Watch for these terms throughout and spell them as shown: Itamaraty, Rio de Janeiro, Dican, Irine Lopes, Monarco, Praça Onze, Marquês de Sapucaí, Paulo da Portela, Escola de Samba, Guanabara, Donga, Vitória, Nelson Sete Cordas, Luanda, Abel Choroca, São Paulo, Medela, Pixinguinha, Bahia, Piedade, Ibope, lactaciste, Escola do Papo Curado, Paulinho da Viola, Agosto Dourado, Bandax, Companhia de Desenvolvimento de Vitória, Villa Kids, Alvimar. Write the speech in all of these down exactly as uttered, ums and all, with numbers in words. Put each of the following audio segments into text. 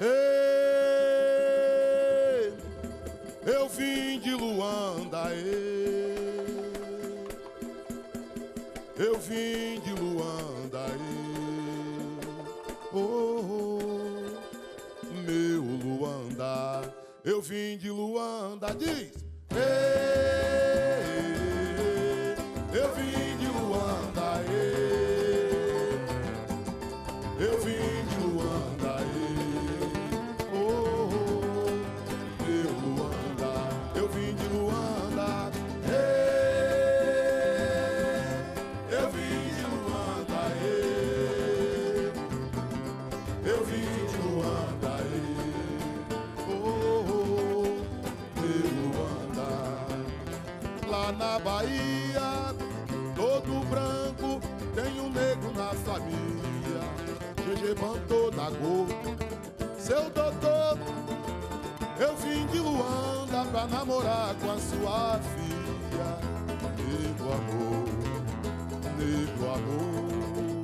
Ei, eu vim de Luanda, ei, eu vim de Luanda, ei, oh, oh, meu Luanda, eu vim de Luanda, diz, ei, eu vim de Luanda, ei, eu vim de Luanda, ei, oh, oh, meu Luanda, eu vim de Luanda, ei, eu vim de Luanda, ei, eu vim de Luanda, ei, oh, oh, meu Luanda, lá na Bahia, todo branco tem um negro na família. Levantou da Gol, seu doutor, eu vim de Luanda pra namorar com a sua filha. Negro amor, negro amor,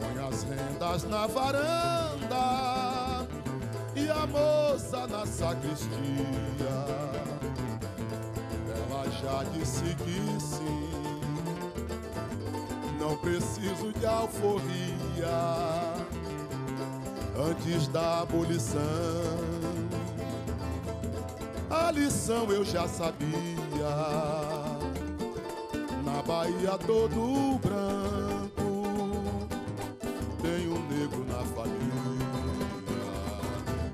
põe as rendas na varanda e a moça na sacristia. Ela já disse que sim, não preciso de alforria antes da abolição. A lição eu já sabia. Na Bahia todo branco tem um negro na família.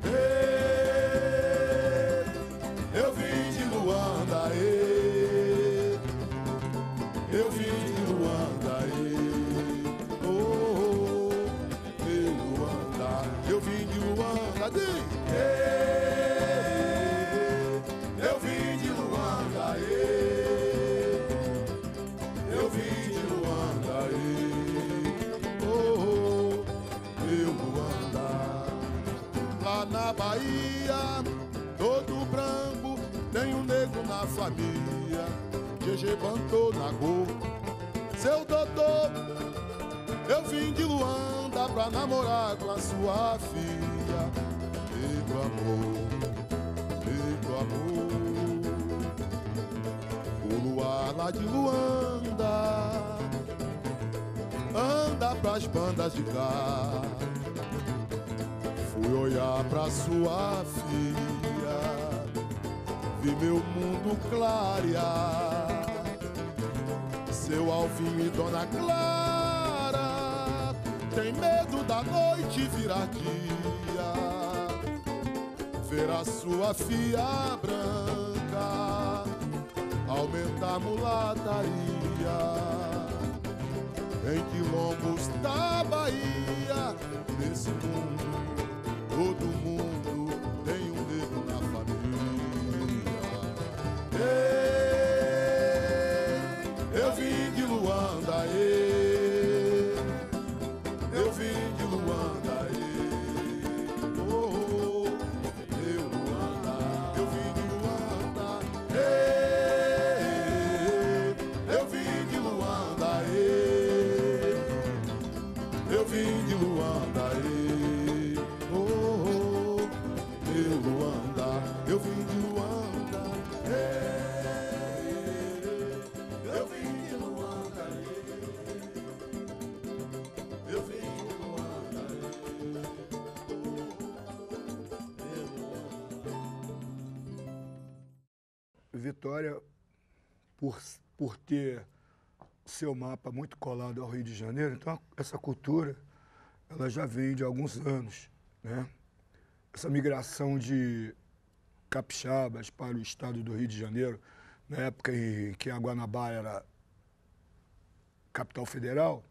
Ei, eu vim de Luanda, ei, eu vim de Luanda. Ei, eu vim de Luanda, ei, eu vim de Luanda, ei, oh, oh, meu Luanda. Lá na Bahia, todo branco tem um negro na família. Gegê Bantou na Gol, seu doutor, eu vim de Luanda pra namorar com a sua filha. Negro amor, negro amor, o luar lá de Luanda anda pras bandas de cá. Fui olhar pra sua filha, vi meu mundo clarear. Seu Alvim e Dona Clara tem medo da noite virar dia. Ver a sua filha branca aumentar a mulataria em quilombos da Bahia. Nesse mundo, todo mundo tem um negro na família. Ei, eu vim de Luanda, ei, eu vim de Luanda, ei. Vitória, por, por ter seu mapa muito colado ao Rio de Janeiro, então essa cultura ela já vem de alguns anos, né? Essa migração de capixabas para o estado do Rio de Janeiro, na época em que a Guanabara era capital federal,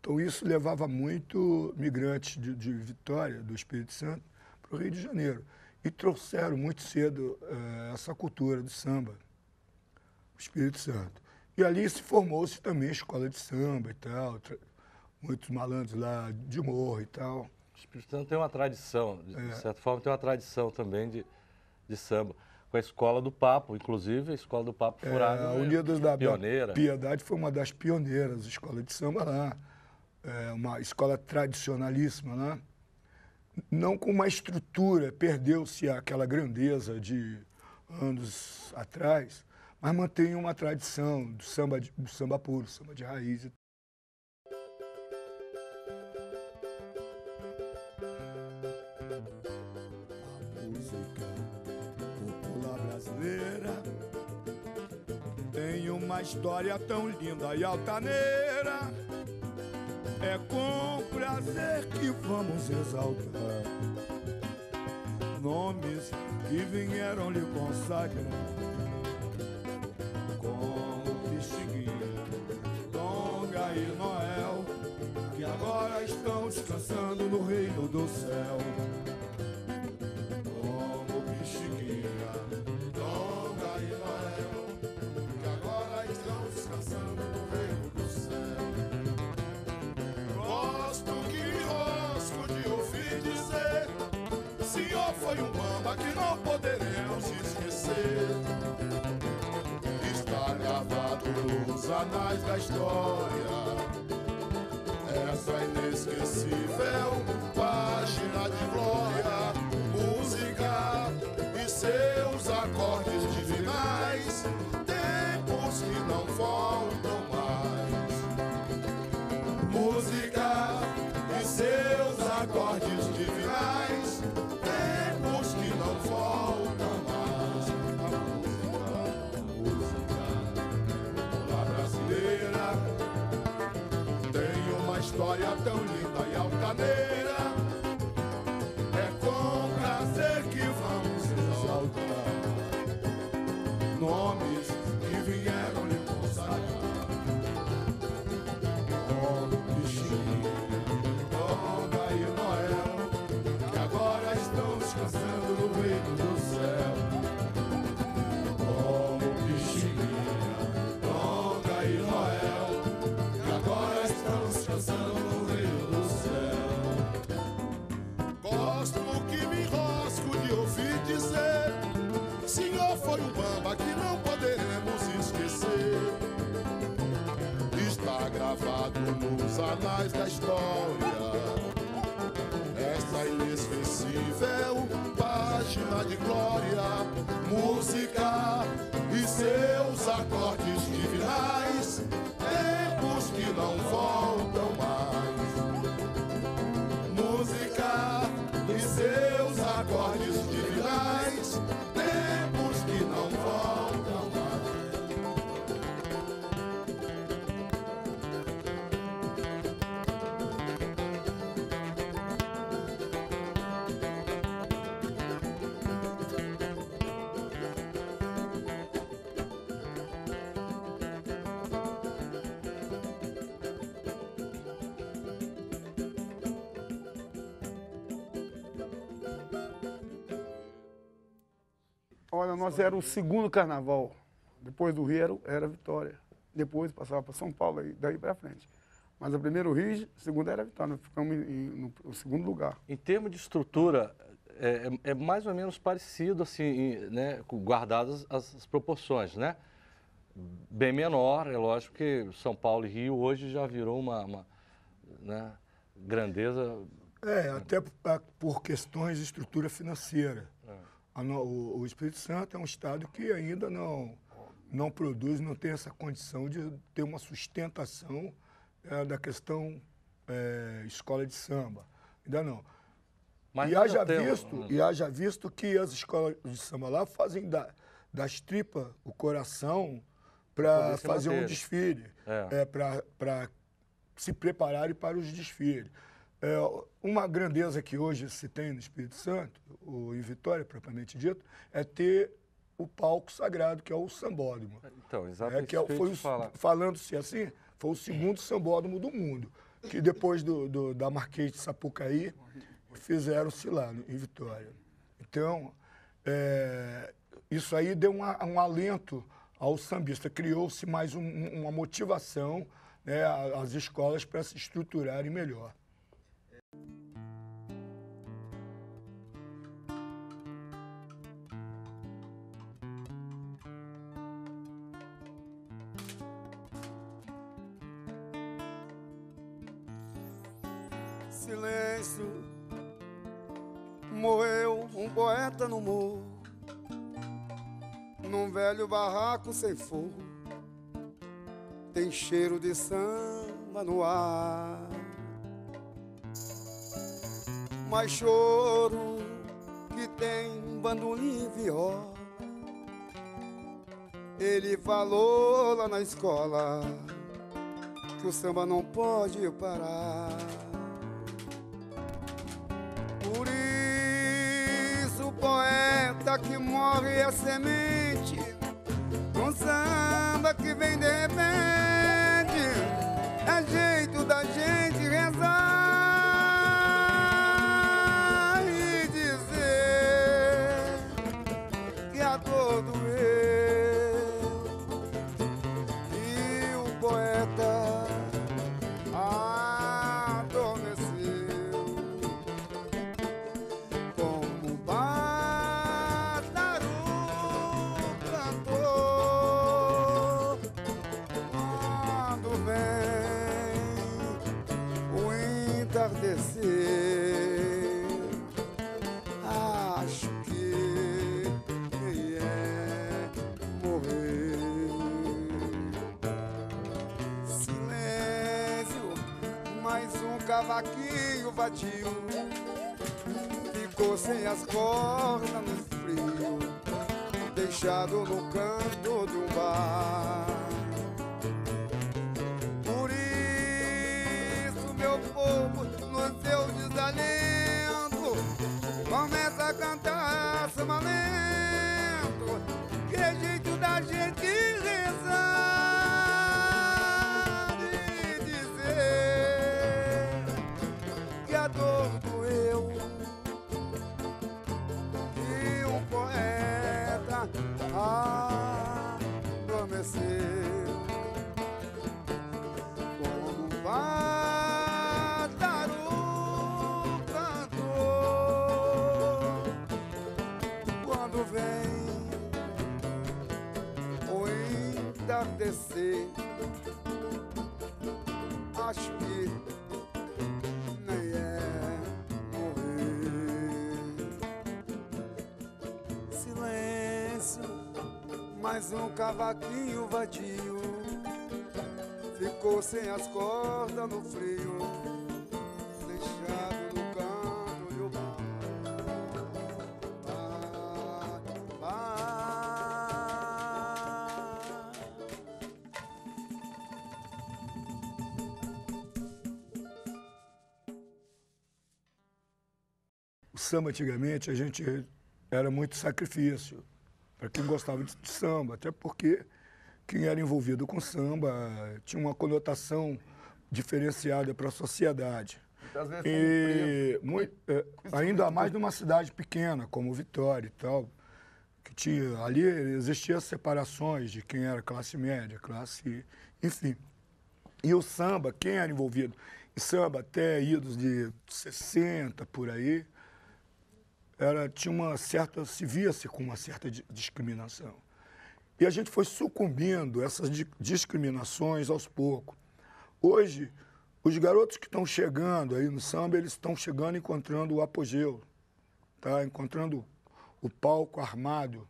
então isso levava muito migrantes de, de Vitória, do Espírito Santo, para o Rio de Janeiro. E trouxeram muito cedo eh, essa cultura do samba, o Espírito Santo. E ali se formou-se também escola de samba e tal, muitos malandros lá de morro e tal. O Espírito Santo tem uma tradição, de, é. de certa forma tem uma tradição também de, de samba, com a Escola do Papo, inclusive a Escola do Papo Curado. É, a Unidas da pioneira. Piedade foi uma das pioneiras, escola de samba lá, é, uma escola tradicionalíssima lá. não com uma estrutura, perdeu-se aquela grandeza de anos atrás, mas mantém uma tradição do samba, de, do samba puro, samba de raiz. A música popular brasileira tem uma história tão linda e altaneira. É com prazer que vamos exaltar nomes que vieram lhe consagrar, como Pixinguinha, Donga e Noel, que agora estão descansando no reino do céu. Como Pixinguinha, Donga e Noel, que agora estão descansando no reino do céu. Gosto que rosco de ouvir dizer, senhor foi um bamba que não poderemos esquecer. Nos anais da história, essa inesquecível página de glória, música e seus acordes divinais, tempos que não voltam mais. Música e seus acordes divinais, tempos que não voltam mais. História tão linda e altaneira, é com prazer que vamos exaltar nomes que vieram lhe consagrar, como Pixinguinha, Donga e Noel, que agora estão descansando no reino do céu. Como Pixinguinha, Donga e Noel, que agora estão descansando nos anais da história, essa inesquecível página de glória, música e seus acordes divinais, tempos que não voltam mais. Música e seus acordes divinais, tempos que não voltam mais. Olha, nós era o segundo carnaval, depois do Rio era Vitória, depois passava para São Paulo e daí para frente. Mas o primeiro Rio, o segundo era Vitória, nós ficamos em, em, no segundo lugar. Em termos de estrutura, é, é mais ou menos parecido, assim, né, guardadas as, as proporções, né? Bem menor, é lógico que São Paulo e Rio hoje já virou uma, uma né, grandeza... É, até por questões de estrutura financeira. É. O Espírito Santo é um estado que ainda não, não produz, não tem essa condição de ter uma sustentação é, da questão é, escola de samba. Ainda não. Mas e, haja visto, um... e haja visto que as escolas de samba lá fazem da, das tripas o coração para fazer um desfile, é. é, para se prepararem para os desfiles. É, uma grandeza que hoje se tem no Espírito Santo, ou em Vitória, propriamente dito, é ter o palco sagrado, que é o sambódromo. Então, exatamente é, é, fala. Falando-se assim, foi o segundo sambódromo do mundo, que depois do, do, da Marquês de Sapucaí, fizeram-se lá em Vitória. Então, é, isso aí deu uma, um alento ao sambista, criou-se mais um, uma motivação, né, às escolas para se estruturarem melhor. Silêncio, morreu um poeta no morro, num velho barraco sem fogo. Tem cheiro de samba no ar, mas choro que tem bandolim e viola, ele falou lá na escola que o samba não pode parar. Por isso o poeta que morre é semente num samba que vem de repente. É jeito da gente rezar e dizer que a dor doeu. E o poeta acho que é morrer. Silêncio, mais um cavaquinho vadio ficou sem as cordas no frio, deixado no canto de um bar. Por isso, meu povo, seu desalento começa a cantar samba lento, que é jeito da gente rezar e dizer que a dor doeu. E um poeta adormeceu como um pai. Descer, acho que nem é morrer. Silêncio, mais um cavaquinho vadio ficou sem as cordas no frio, deixado no canto e o bar. bar, bar. Samba antigamente a gente era muito sacrifício para quem gostava de samba, até porque quem era envolvido com samba tinha uma conotação diferenciada para a sociedade. Às vezes e muito, é, ainda mais numa cidade pequena como Vitória e tal, que tinha ali existiam separações de quem era classe média, classe, enfim. E o samba, quem era envolvido em samba até idos de sessenta por aí, Era, tinha uma certa, se via-se com uma certa discriminação. E a gente foi sucumbindo a essas di discriminações aos poucos. Hoje, os garotos que estão chegando aí no samba, eles estão chegando encontrando o apogeu, tá? Encontrando o palco armado.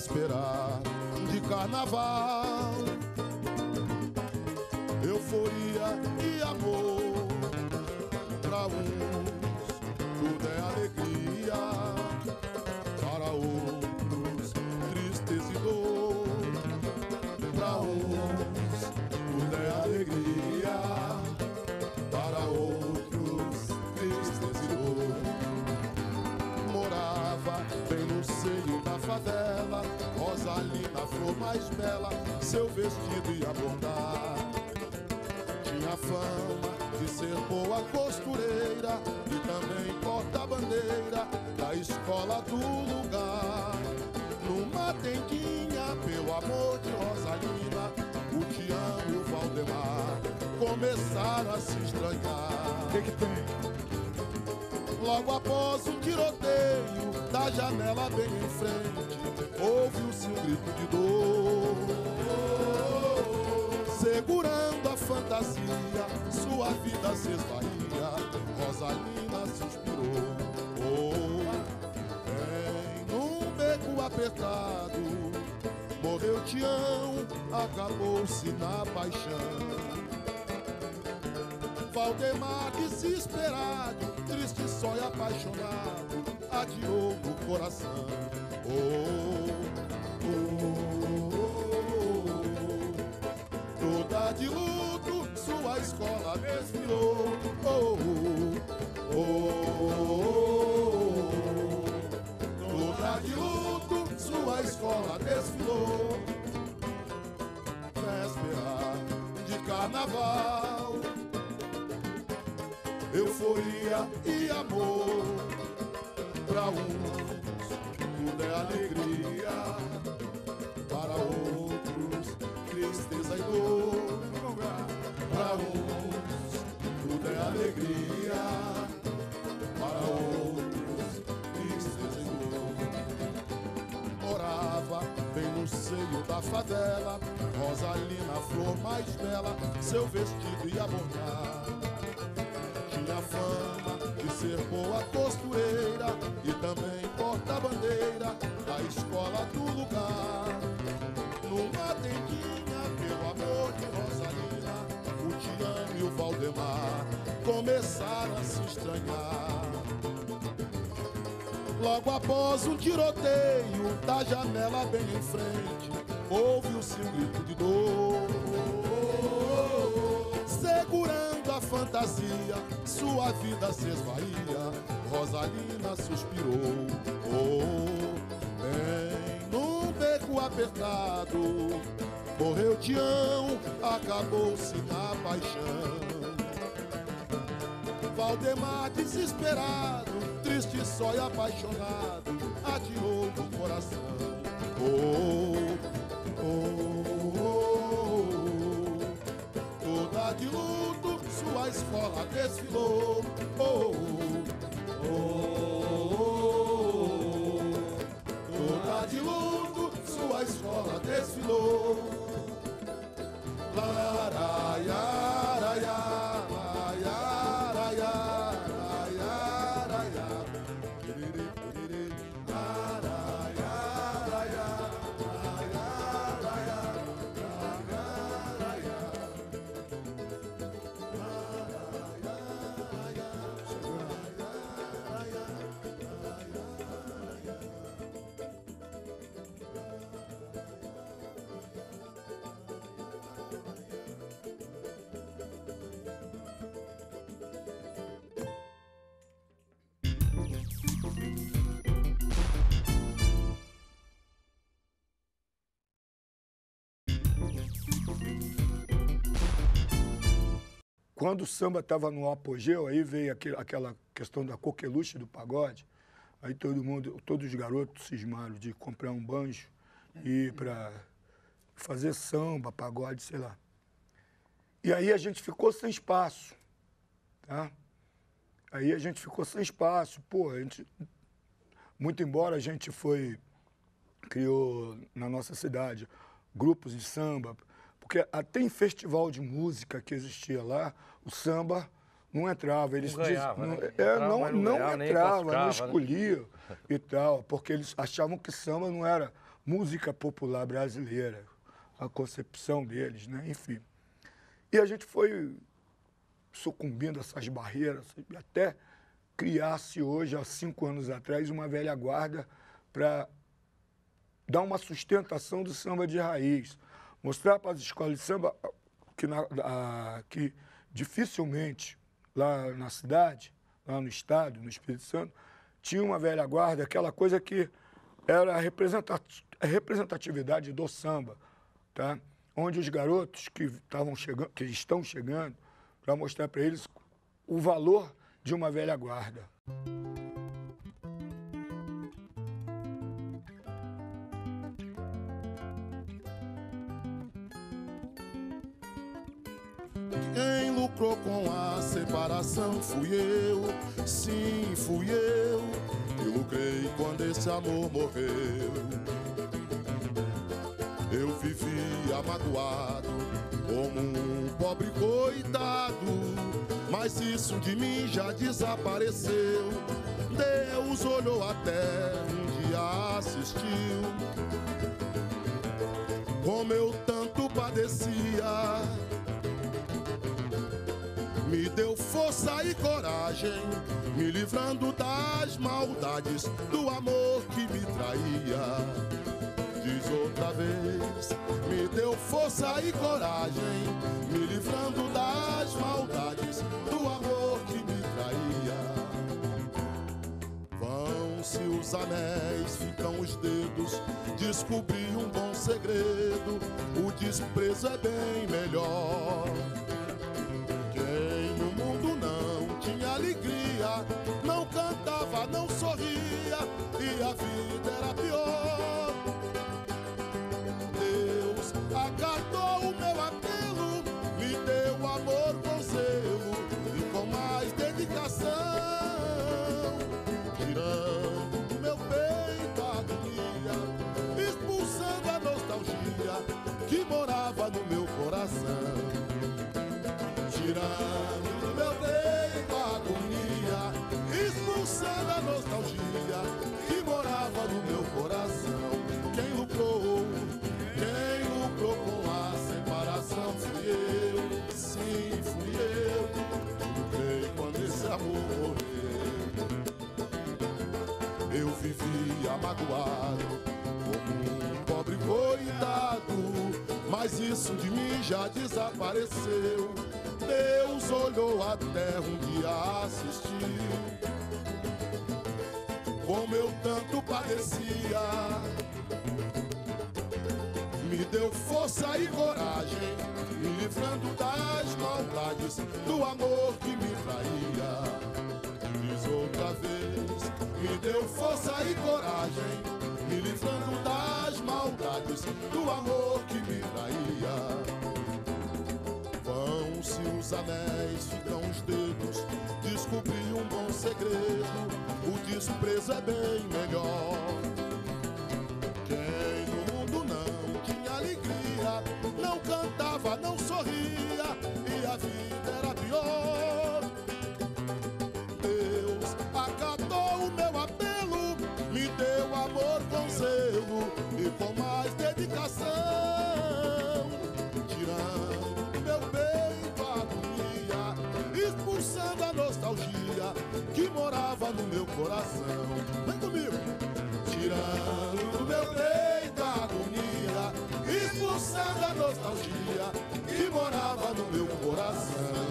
Véspera de carnaval, euforia e amor. Para uns tudo é alegria, para outros tristeza e dor. Para uns tudo é alegria, para outros tristeza e dor. Morava bem no seio da favela, Rosalina, a flor mais bela, seu vestido ia bordar. Tinha fama de ser boa costureira e também porta-bandeira da escola do lugar. Numa tendinha, pelo amor de Rosalina, o Tião e o Valdemar começaram a se estranhar. Que que tem? Logo após um tiroteio, da janela bem em frente, ouviu-se um grito de dor. Segurando a fantasia, sua vida se esvaía, Rosalina suspirou. Oh, bem, num beco apertado, morreu Tião, acabou-se na paixão. Valdemar desesperado, triste, só e apaixonado, adiou o coração. Oh, oh, oh, oh, oh. Toda de luto, sua escola respirou. Oh, oh, oh, oh, oh. Toda de luto, sua escola desfilou. Véspera de carnaval, euforia e amor. Para uns tudo é alegria, para outros tristeza e dor. Para uns tudo é alegria, para outros tristeza e dor. Orava bem no seio da favela, Rosalina, a flor mais bela, seu vestido ia borrar. Tinha fama de ser boa costureira e também porta-bandeira da escola do lugar. Numa tendinha, pelo amor de Rosalina, o Tião e o Valdemar começaram a se estranhar. Logo após um tiroteio, da janela bem em frente, ouve-se um grito de dor. Segurando a fantasia, sua vida se esvaía, Rosalina suspirou. Oh, bem, num beco apertado, morreu Tião, acabou-se na paixão. Valdemar desesperado, triste, só e apaixonado, atirou no coração. Oh, oh, oh, oh, toda de luto, sua escola desfilou. Oh, oh, oh, oh, toda de luto, sua escola desfilou. Laraiaraiá, laraiaraiá. Quando o samba estava no apogeu, aí veio aquele, aquela questão da coqueluche do pagode, aí todo mundo, todos os garotos cismaram de comprar um banjo e para fazer samba, pagode, sei lá. E aí a gente ficou sem espaço, tá? Aí a gente ficou sem espaço, pô, a gente, muito embora a gente foi, criou na nossa cidade grupos de samba, porque até em festival de música que existia lá, o samba não entrava. Eles não ganhava, diz, né? Não, é, não, não, não ganhava, entrava, não escolhia, né? E tal, porque eles achavam que samba não era música popular brasileira, a concepção deles, né? Enfim. E a gente foi sucumbindo a essas barreiras, até criar-se hoje, há cinco anos atrás, uma velha guarda para dar uma sustentação do samba de raiz. Mostrar para as escolas de samba que, na, a, que dificilmente lá na cidade, lá no estado, no Espírito Santo, tinha uma velha guarda, aquela coisa que era a representatividade do samba, tá? Onde os garotos que, estavam chegando, que estão chegando, para mostrar para eles o valor de uma velha guarda. Quem lucrou com as separação fui eu, sim, fui eu. Eu lucrei quando esse amor morreu. Eu vivia magoado, como um pobre coitado, mas isso de mim já desapareceu. Deus olhou até um dia assistiu como eu tanto padecia, me deu força e coragem, me livrando das maldades do amor que me traía. Diz outra vez, me deu força e coragem, me livrando das maldades do amor que me traía. Vão-se os anéis, ficam os dedos, descobri um bom segredo, o desprezo é bem melhor. Quem no mundo não tinha alegria, não cantava, não sorria, e a vida era pior. Deus acatou o meu apelo, me deu amor com zelo e com mais dedicação, tirando do meu peito a agonia, expulsando a nostalgia que morava no meu coração. Tirando do meu peito a agonia, expulsando a nostalgia que morava no meu coração. Quem lucrou, quem lucrou com a separação fui eu, sim, fui eu. Lucrei quando esse amor morreu. Eu vivia magoado, como um pobre coitado, mas isso de mim já desapareceu. Deus olhou até um dia assistiu como eu tanto padecia, me deu força e coragem, me livrando das maldades do amor que me traía. Diz outra vez, me deu força e coragem, me livrando das maldades do amor que me traía. Se os anéis ficam os dedos, descobri um bom segredo, o desprezo é bem melhor. Quem no mundo não tinha alegria, não cantava, não sorria, e a vida era pior. Deus acatou o meu apelo, me deu amor com zelo e com mais dedicação, tirando a nostalgia que morava no meu coração. Vem comigo! Tirando do meu peito a agonia, expulsando a nostalgia que morava no meu coração.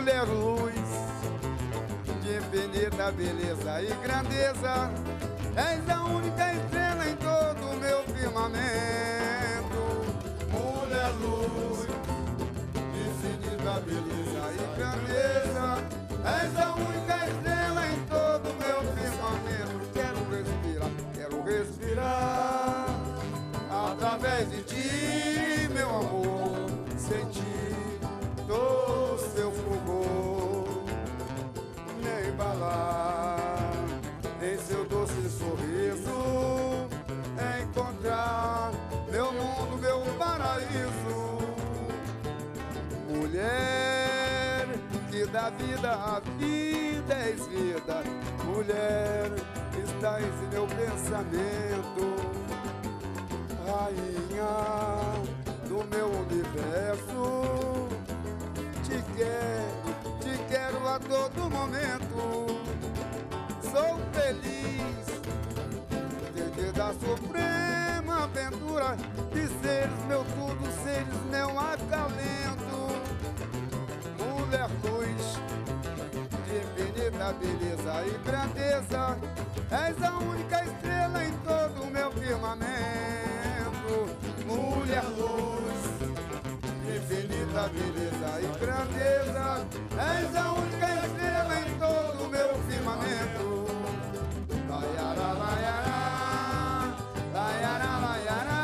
Mulher luz, da beleza e grandeza. És a única estrela em todo o meu firmamento. Mulher luz, que se diz da beleza e grandeza. És a única estrela em todo o meu firmamento. Quero respirar, quero respirar através de ti, meu amor. Sentir todo o seu fulgor, nem embalar em seu doce sorriso, encontrar meu mundo, meu paraíso. Mulher que dá vida à vida, és vida. Mulher, estás em meu pensamento. Rainha do meu universo, te quero, te quero a todo momento. Sou feliz, desde da suprema aventura de seres meu tudo, seres meu acalento. Mulher luz, de infinita beleza e grandeza, és a única estrela em todo o meu firmamento. Mulher luz, infinita beleza e grandeza, és a única estrela em todo o meu firmamento. Laiara, laiara, laiara, laiara,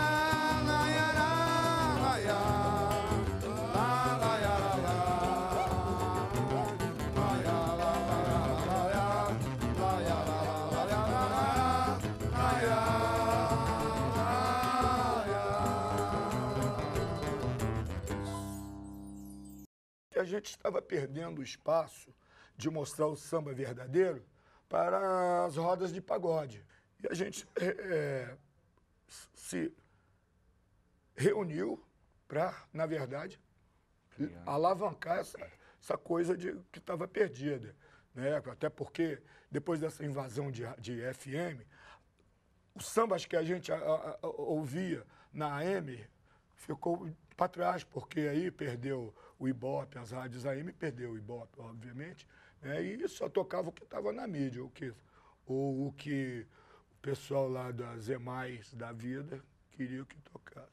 laiara, laiara, laiara, laiara, laiara, a gente estava perdendo o espaço de mostrar o samba verdadeiro para as rodas de pagode. E a gente é, se reuniu para, na verdade, alavancar essa, essa coisa de, que estava perdida, né? Até porque, depois dessa invasão de, de F M, os sambas que a gente a, a, a, ouvia na A M ficou para trás, porque aí perdeu o Ibope, as rádios A M perdeu o Ibope, obviamente, né? E só tocava o que estava na mídia, o que, ou o que o pessoal lá das EMAIs da vida queria que tocasse.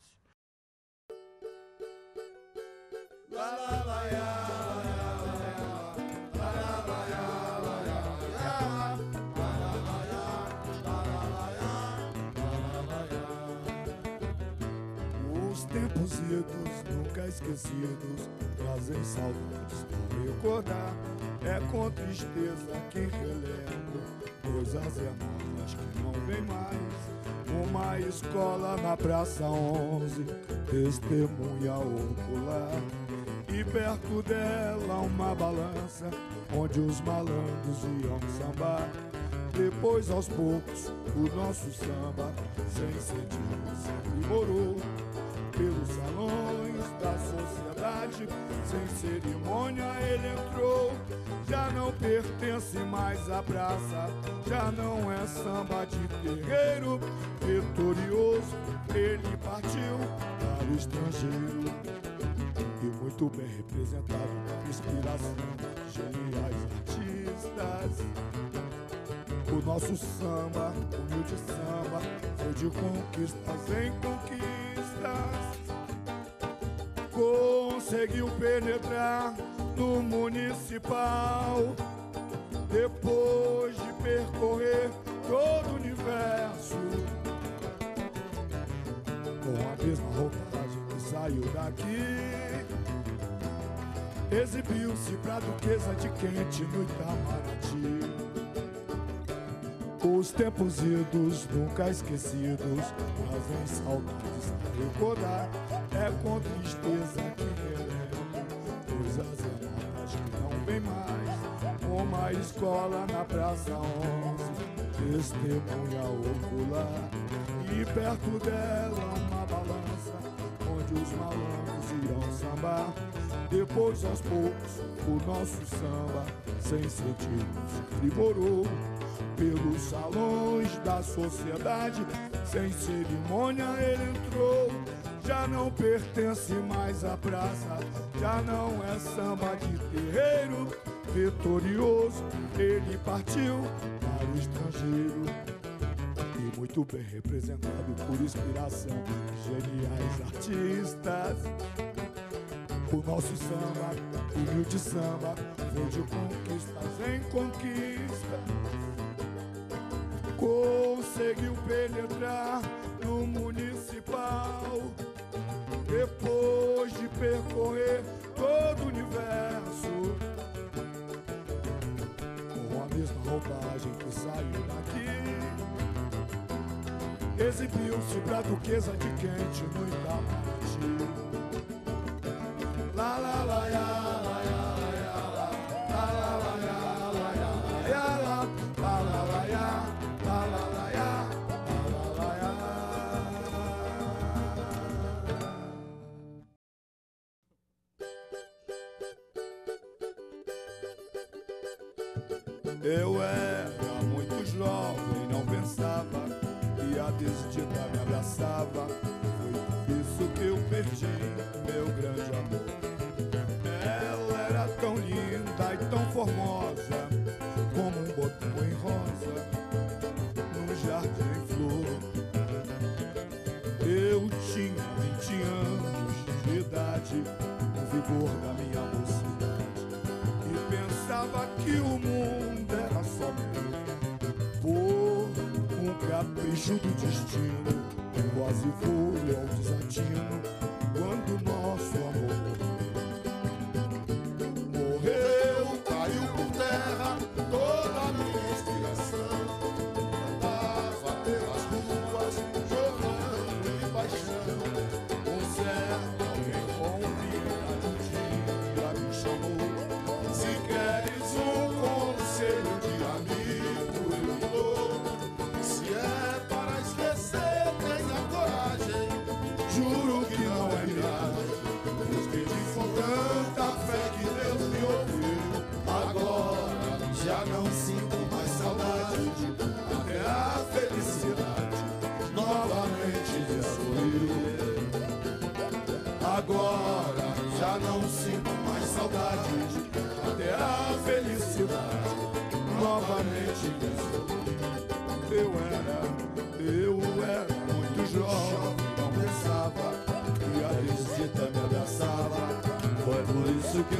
Lá, lá, lá, lá, lá. Nunca esquecidos, trazem saudades do recordar. É com tristeza que relembro coisas enormes que não vem mais. Uma escola na Praça Onze, testemunha ocular. E perto dela uma balança, onde os malandros iam sambar. Depois aos poucos o nosso samba, sem sentido, sempre morou. Pelos salões da sociedade, sem cerimônia ele entrou. Já não pertence mais à praça, já não é samba de terreiro. Vitorioso ele partiu para o estrangeiro. E muito bem representado por inspiração de geniais artistas. O nosso samba, humilde samba, foi de conquistas em conquistas. Conseguiu penetrar no municipal. Depois de percorrer todo o universo, com a mesma roupagem que saiu daqui, exibiu-se pra duquesa de quente no Itamaraty. Os tempos idos, nunca esquecidos, trazem saudades a recordar. É com tristeza que relembro coisas enormes que não vem mais. Uma escola na Praça Onze, testemunha ocular. E perto dela uma balança, onde os malandros irão sambar. Depois aos poucos o nosso samba, sem sentidos, triborou. Pelos salões da sociedade, sem cerimônia ele entrou. Já não pertence mais à praça, já não é samba de terreiro. vitorioso, ele partiu para o estrangeiro. E muito bem representado por inspiração geniais artistas. O nosso samba, humilde samba, foi de conquistas em conquista. Conseguiu penetrar no municipal. Depois de percorrer todo o universo, com a mesma roupagem que saiu daqui, exibiu-se pra duquesa de quente no Itamaraty. Lá, lá, lá, lá, lá, lá. Eu era muito jovem, não pensava que a desdita me abraçava. Foi isso que eu perdi, meu grande amor. Ela era tão linda e tão formosa, como um botão em rosa num jardim em flor. Eu tinha vinte anos de idade, o vigor da minha mocidade, e pensava que o mundo capricho do destino, quase foi ao desatino quando nosso amor morreu. Caiu por terra toda a minha inspiração. Andava pelas ruas chorando de paixão. Um certo alguém convidado um dia me chamou. Se queres um conselho de amigo, eu lhe dou. Já não sinto mais saudade, até a felicidade novamente me sorriu. Agora já não sinto mais saudade, até a felicidade novamente me sorriu. Eu era, eu era muito jovem, não pensava que a visita me abraçava. Foi por isso que eu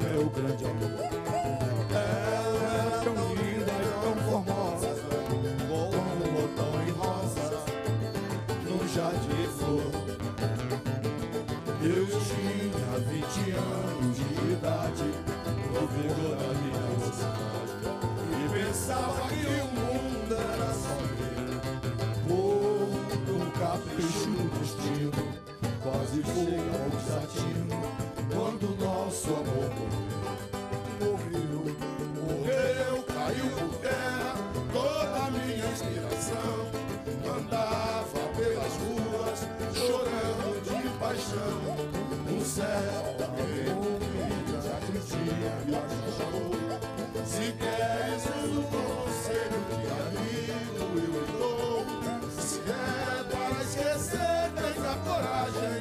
meu grande amor. Ela é tão linda e tão formosa, como um botão em rosa num jardim de flor. Eu tinha vinte anos de idade, no vigor da minha mocidade, e pensava que o mundo era só meu. Por um capricho do destino, quase foi ao desatino quando nosso amor morreu. Morreu, caiu por terra toda a minha inspiração. Andava pelas ruas chorando de paixão. Um certo amigo já que tinha me ajudou. Se queres um conselho de amigo, eu lhe dou. Se é para esquecer, tens a coragem.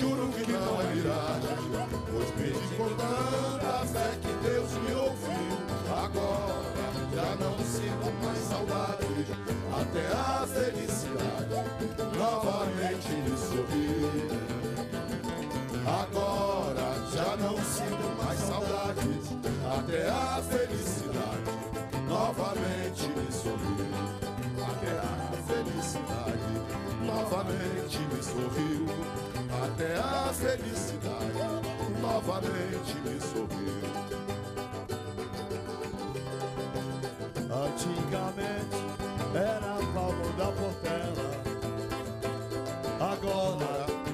Juro que não é miragem, pois pedi com tanta fé que Deus me ouviu. Agora já não sinto mais saudade, até a felicidade novamente me sorriu. Agora já não sinto mais saudade, até a felicidade novamente me sorriu. Até a felicidade novamente me sorriu. Até a felicidade novamente me sorriu. Antigamente era Paulo da Portela, agora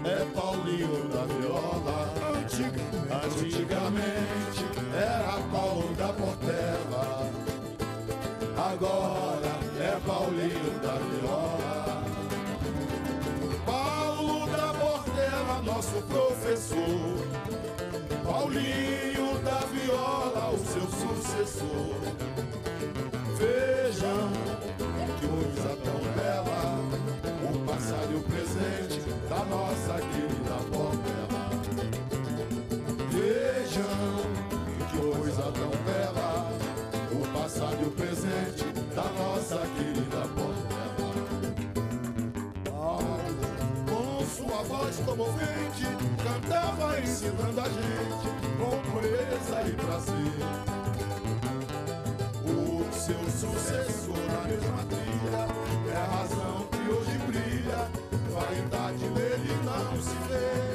é Paulinho da Viola. Antigamente era Paulo da Portela, agora é Paulinho da Viola. Paulo da Portela, nosso professor. Paulinho da Viola, o seu sucessor. Vejam que coisa tão bela, o passado e o presente da nossa querida Portela. Vejam que coisa tão bela, o passado e o presente da nossa querida Portela. Paulo, com sua voz comovente, cantava ensinando a gente com pureza e prazer. O seu sucessor na mesma trilha é a razão que hoje brilha, vaidade nele não se vê.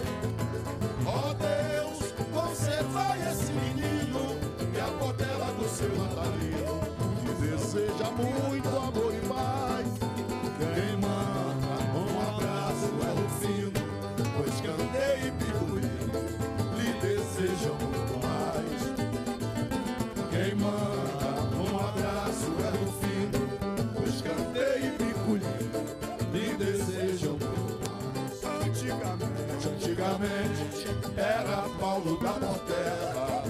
Ó Deus, conservai esse menino e a Portela do seu natalino, que deseja muito amor e paz. Quem manda um abraço é o fino, pois Candeia e Picuí lhe desejam muito mais. Quem manda um abraço é o fino, pois Candeia e Picuí lhe desejam muito mais. Antigamente, antigamente era Paulo da Portela,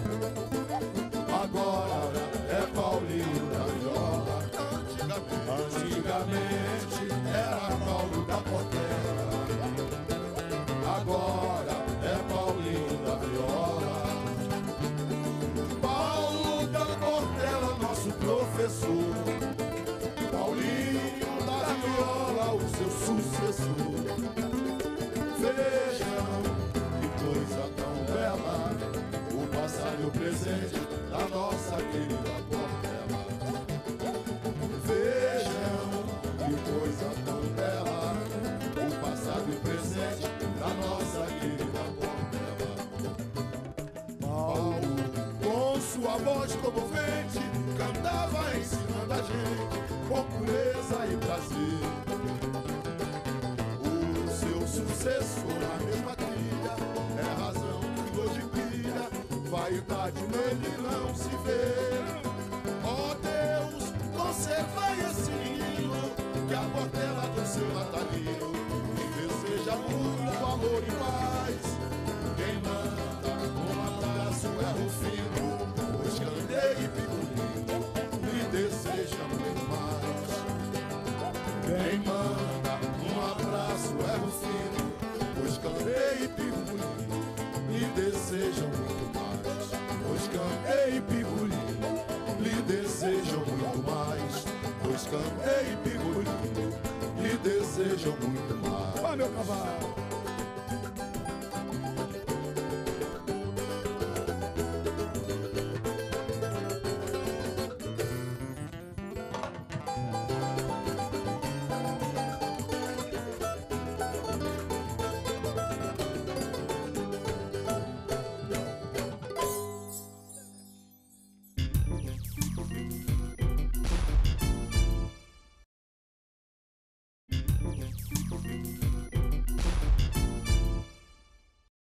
agora é Paulinho da Viola. Antigamente, antigamente era Paulo da Portela, agora é Paulinho da Viola. Paulo da Portela, nosso professor, Paulinho da Viola, o seu sucessor. Vejam que coisa tão bela, o passado e o presente da nossa querida Portela. Vejam que coisa tão bela, o passado e o presente da nossa querida Portela. Paulo, com sua voz comovente, cantava ensinando a gente com pureza e prazer. O seu sucessor na mesma trilha é a razão que hoje brilha, vaidade nele não se vê. Ó Deus, conservai esse menino que a Portela do seu natalino, que deseja muito amor e paz. Quem manda um abraço é o fino, pois Candeia e Picuí lhe deseja muito mais. Quem manda um abraço é o fino, pois Candeia e Picuí lhe desejam muito mais. Pois Candeia e Picuí lhe desejam muito mais. Pois Candeia e Picuí lhe desejam muito mais. Vai, meu cavalo!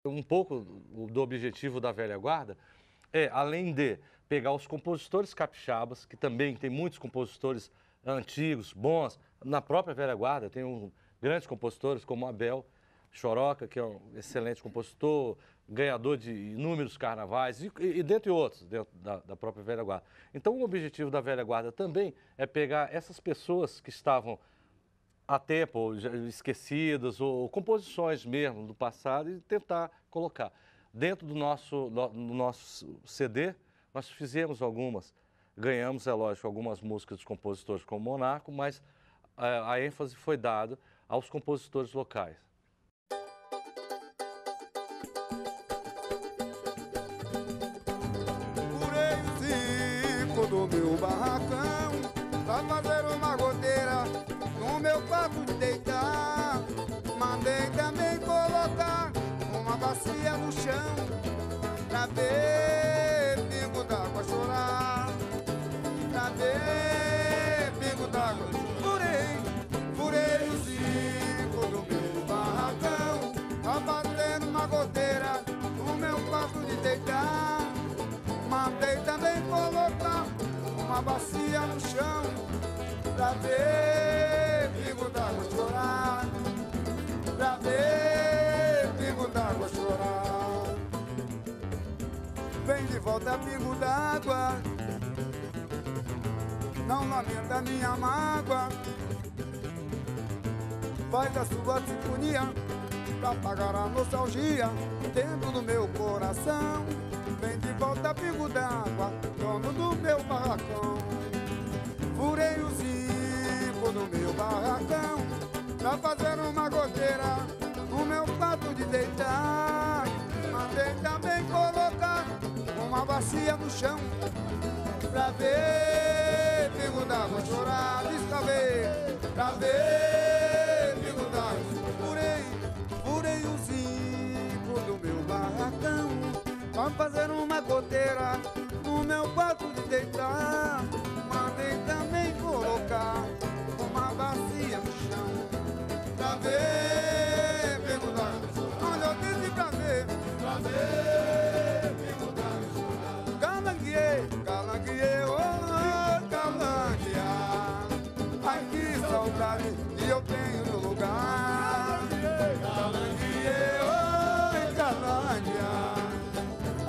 Um pouco do objetivo da velha guarda é, além de pegar os compositores capixabas, que também tem muitos compositores antigos, bons, na própria velha guarda tem um, grandes compositores como Abel Choroca, que é um excelente compositor, ganhador de inúmeros carnavais e, e dentre outros, dentro da, da própria velha guarda. Então o objetivo da velha guarda também é pegar essas pessoas que estavam há tempo esquecidas ou composições mesmo do passado e tentar colocar. Dentro do nosso, no, no nosso C D, nós fizemos algumas, ganhamos, é lógico, algumas músicas dos compositores como Monarco, mas a, a ênfase foi dada aos compositores locais. Curei do meu barracão pra fazer uma goteira no meu quarto de deitar. Mandei também colocar uma bacia no chão pra ver pingo d'água chorar, pra ver pingo d'água. Furei, furei o zico do meu barracão pra bater uma goteira no meu quarto de deitar. Mandei também colocar uma bacia no chão pra ver pingo d'água chorar, pra ver pingo d'água chorar. Vem de volta, pingo d'água, não lamenta minha mágoa. Faz a sua sinfonia pra apagar a nostalgia dentro do meu coração. Vem de volta, pingo d'água, só fazer uma goteira no meu prato de deitar. Mandei também colocar uma bacia no chão pra ver, pingo d'água chorar, descabei, pra ver, pingo d'água. Furei, furei o zico do meu barracão, só fazer uma goteira no meu prato de deitar. Mandei também colocar uma bacia no chão pra ver, pingo d'água chorar. Olha, eu disse pra ver, pra ver, pingo d'água chorar. Calanguiei, calanguiei, oh, calanguear. Ai, que saudade que eu tenho no lugar. Calanguiei, oh, calanguear.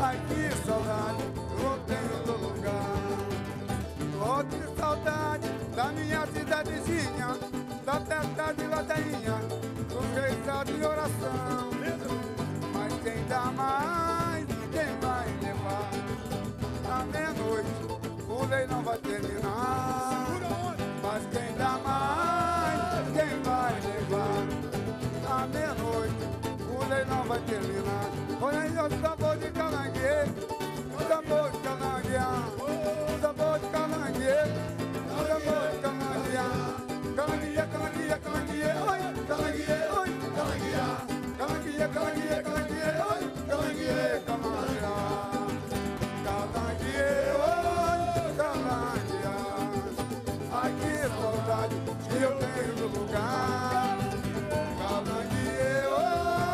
Ai, que saudade eu tenho no lugar. Oh, que saudade da minha cidadezinha, da festa de ladainha, do feitado de oração. Mas quem dá mais, quem vai levar? À meia-noite, o leilão vai terminar. Mas quem dá mais, quem vai levar? À meia-noite, o leilão vai terminar. Olha aí o sabor de calangueiro, o sabor de calanguear, o sabor de calangueiro, o sabor de calanguear. Calanguia, calanguia, calanguia, oi, calanguia, oi, calanguia, calanguia, calanguia, calanguia, oi, calanguia, calanguia, calanguia, oi, calanguia. Ai, que saudade que eu tenho do lugar. Calanguia, oi, calanguia. Ai, que saudade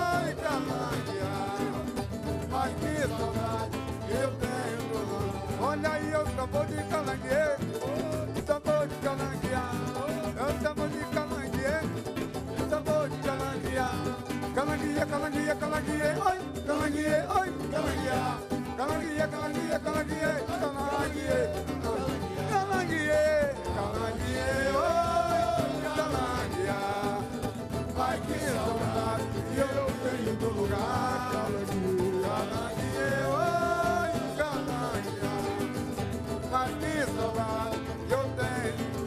que eu tenho do lugar. Olha aí o sabor de calanguia, o sabor de calanguia. O sabor de calanguia, o sabor de calanguia. Calanguia, calanguia, calanguia, oi, calanguia, oi, calanguia. Calanguia, calanguia, calanguia, calanguia, calanguia, calanguia, oi, calanguia. Ai, que saudade que eu tenho do lugar. Calanguia, oi, calanguia. Ai, que saudade que eu tenho.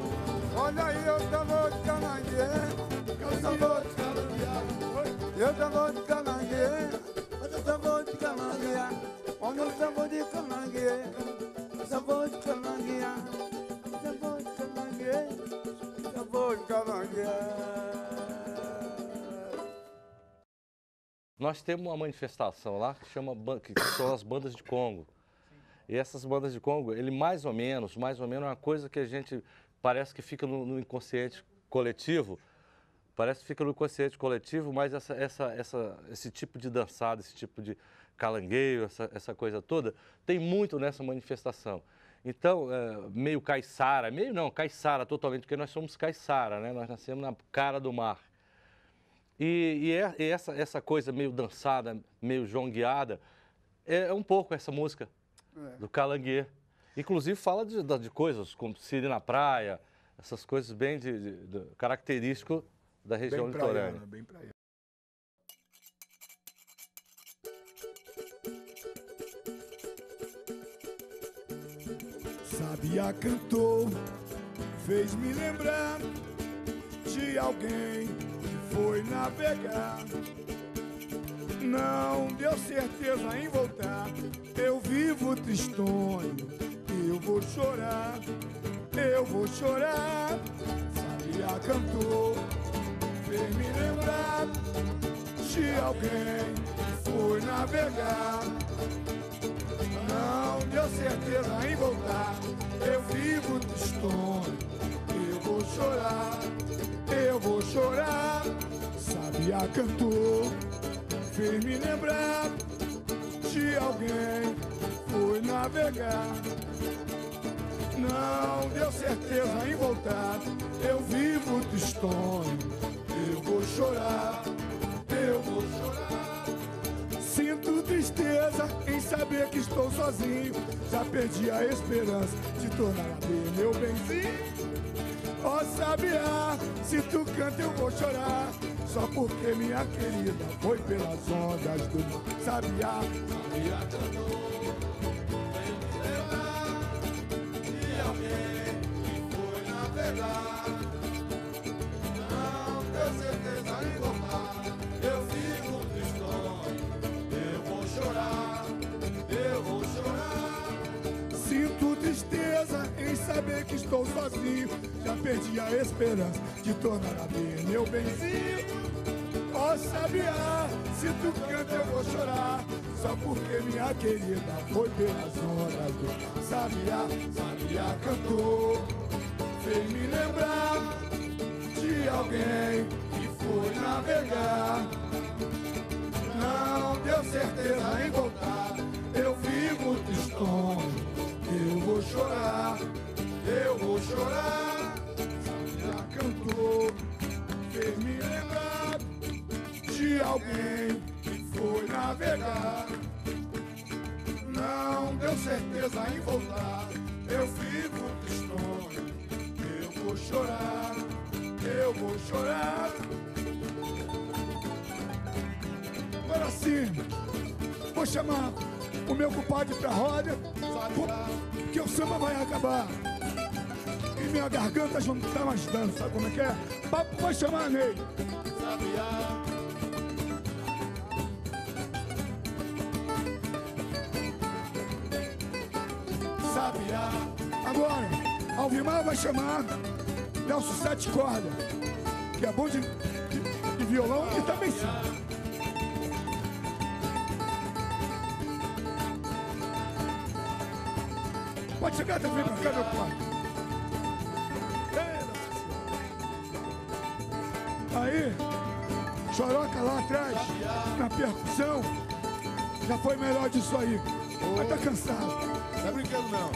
Olha aí, eu sabor de calangueira, eu sabor de calangueira, eu sabor de calangueira, eu sabor de calangueira, olha o sabor de calangueira, eu sabor de calangueira, eu sabor de calangueira, eu sabor de calangueira. Nós temos uma manifestação lá que chama, que são as bandas de Congo. E essas bandas de Congo, ele mais ou menos, mais ou menos é uma coisa que a gente... Parece que fica no, no inconsciente coletivo, parece que fica no inconsciente coletivo, mas essa, essa, essa, esse tipo de dançada, esse tipo de calangueio, essa, essa coisa toda, tem muito nessa manifestação. Então, é, meio caiçara, meio não, caiçara totalmente, porque nós somos caiçara, né? Nós nascemos na cara do mar. E, e, é, e essa, essa coisa meio dançada, meio jongueada, é, é um pouco essa música é. do calangueio. Inclusive fala de, de coisas como Siri na praia, essas coisas bem de, de, de, característico da região bem litorânea. Praiana, bem praiana. Sabiá cantou, fez-me lembrar de alguém que foi navegar. Não deu certeza em voltar, eu vivo tristonho. Eu vou chorar, eu vou chorar. Sabiá cantou, fez me lembrar de alguém que foi navegar. Não deu certeza em voltar, eu vivo tristonho. Eu vou chorar, eu vou chorar. Sabiá cantou, fez me lembrar de alguém que foi navegar. Não deu certeza em voltar, eu vivo tristonho. Eu vou chorar, eu vou chorar. Sinto tristeza em saber que estou sozinho. Já perdi a esperança de tornar a ver meu benzinho. Ó sabiá, se tu canta eu vou chorar. Só porque minha querida foi pelas ondas do mar. Sabiá, sabiá cantou. Foi navegar, não deu certeza. tristeza em saber que estou sozinho. Já perdi a esperança de tornar a ver meu benzinho. Ó sabiá, se tu canta eu vou chorar, só porque minha querida foi pelas horas do sabiá. Sabiá cantou, fez me lembrar de alguém que foi navegar. Não deu certeza em voltar, eu vivo tristonho, eu vou chorar, eu vou chorar. Sabiá cantou, fez me lembrar de alguém que foi navegar. Não deu certeza em voltar, eu vivo tristonho, eu vou chorar, eu vou chorar. Agora sim, vou chamar o meu compadre pra roda, porque o samba vai acabar e minha garganta já não tá mais dando, sabe como é que é? Papo vai chamar, Ney. Sabiá. Agora, Alvimar vai chamar Nelson Sete Cordas, que é bom de, de, de violão e também sabe. Pode chegar também pra ficar meu quarto. Aí, Choroca lá atrás, na percussão, já foi melhor disso aí, mas tá cansado. Não é brincando não.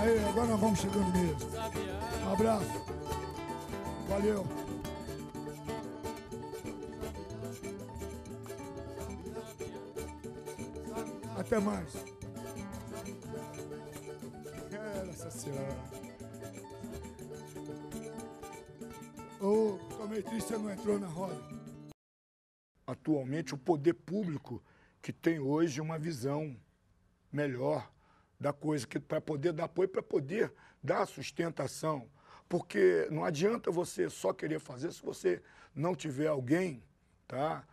Aí, agora nós vamos chegando mesmo. Um abraço. Valeu. Até mais. Oh, tomei triste, não entrou na roda. Atualmente, o poder público que tem hoje uma visão melhor da coisa, que para poder dar apoio, para poder dar sustentação. Porque não adianta você só querer fazer se você não tiver alguém, tá?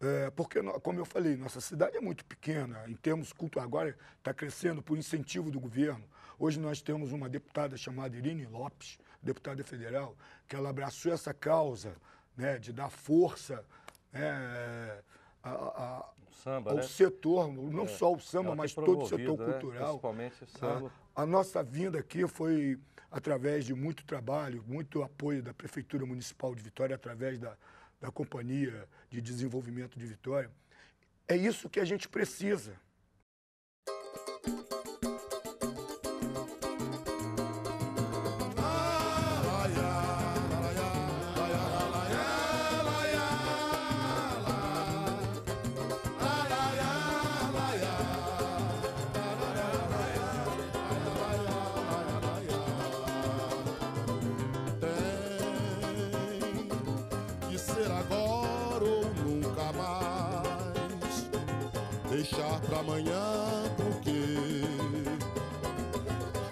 É, porque, como eu falei, nossa cidade é muito pequena, em termos culturais, agora está crescendo por incentivo do governo. Hoje nós temos uma deputada chamada Irine Lopes, deputada federal, que ela abraçou essa causa, né, de dar força, né, a, a, samba, ao, né, setor, não é, só o samba, mas todo o setor cultural. Né? Principalmente o samba. A, a nossa vinda aqui foi através de muito trabalho, muito apoio da Prefeitura Municipal de Vitória, através da da Companhia de Desenvolvimento de Vitória. É isso que a gente precisa. Amanhã, porque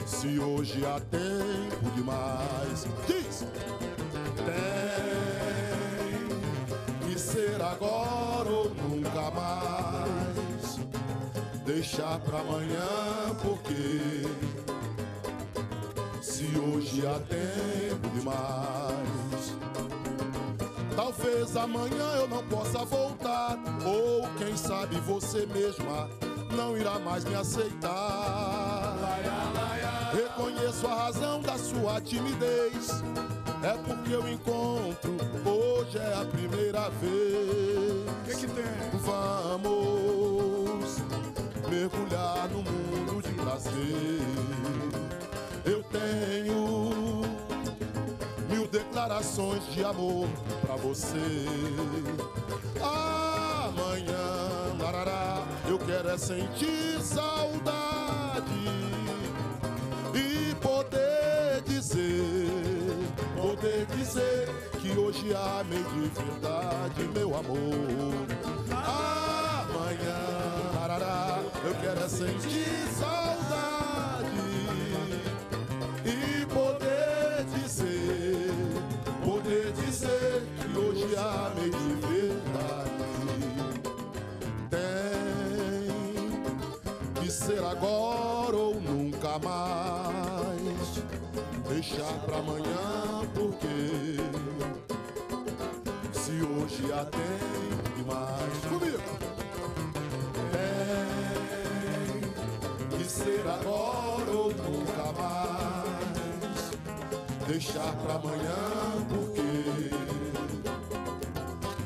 se hoje há tempo demais, diz, tem que ser agora ou nunca mais, deixar pra amanhã, porque se hoje há tempo demais, talvez amanhã eu não possa voltar, ou quem sabe você mesma não irá mais me aceitar. Reconheço a razão da sua timidez, é porque eu encontro, hoje é a primeira vez. Que que tem? Vamos mergulhar no mundo de prazer. Eu tenho mil declarações de amor pra você. Amanhã, larará, eu quero é sentir saudade e poder dizer, poder dizer que hoje amei de verdade, meu amor. Amanhã, larará, eu quero é sentir saudade deixar pra amanhã, porque se hoje há tem demais comigo, tem que ser agora ou nunca mais. Deixar pra amanhã, porque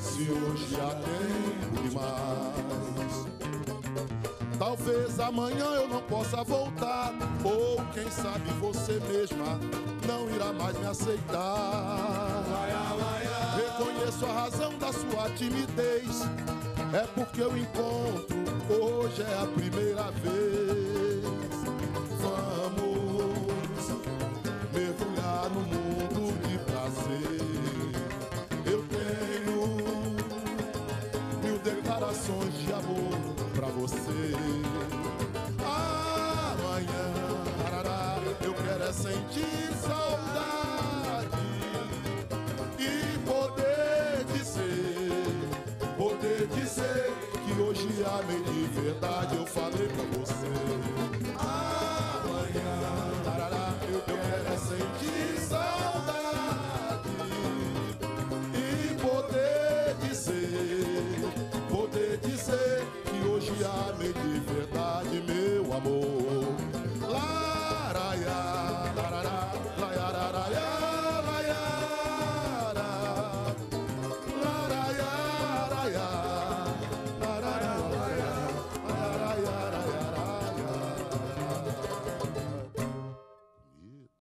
se hoje há tempo demais. Talvez amanhã eu não possa voltar, ou quem sabe você mesma não irá mais me aceitar. Reconheço a razão da sua timidez, é porque eu encontro, hoje é a primeira vez. Vamos mergulhar no mundo de prazer. Eu tenho mil declarações de amor pra você. Amanhã eu quero é sentir saudade.